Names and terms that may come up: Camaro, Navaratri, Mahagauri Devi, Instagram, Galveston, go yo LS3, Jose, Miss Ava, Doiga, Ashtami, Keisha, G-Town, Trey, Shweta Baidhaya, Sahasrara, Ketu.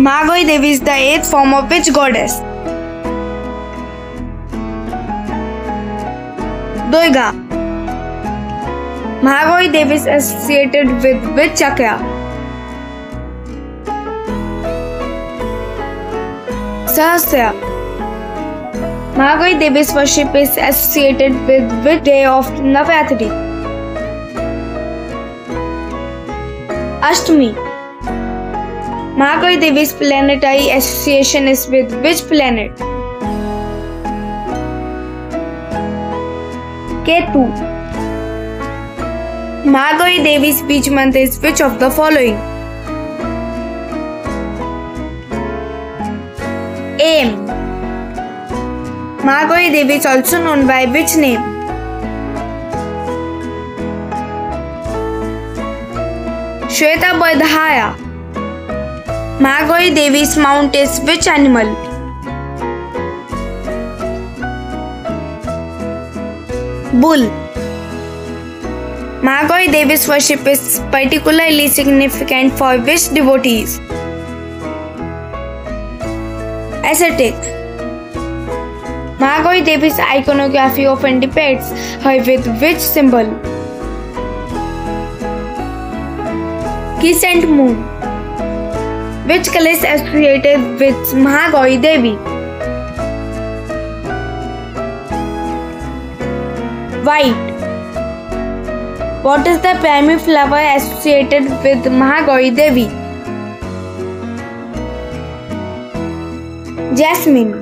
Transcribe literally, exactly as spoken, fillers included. Mahagauri Devi is the eighth form of which goddess? Doiga. Mahagauri Devi is associated with which chakra? Sahasrara. Mahagauri Devi's worship is associated with which day of Navaratri? Ashtami. Mahagauri Devi's planetary association is with which planet? Ketu. Mahagauri Devi's beach month is which of the following? Aim. Mahagauri Devi is also known by which name? Shweta Baidhaya. Mahagauri Devi's mount is which animal? Bull. Mahagauri Devi's worship is particularly significant for which devotees? Ascetics. Mahagauri Devi's iconography often depicts her with which symbol? Crescent moon. Which color is associated with Mahagauri Devi? White. What is the primary flower associated with Mahagauri Devi? Jasmine.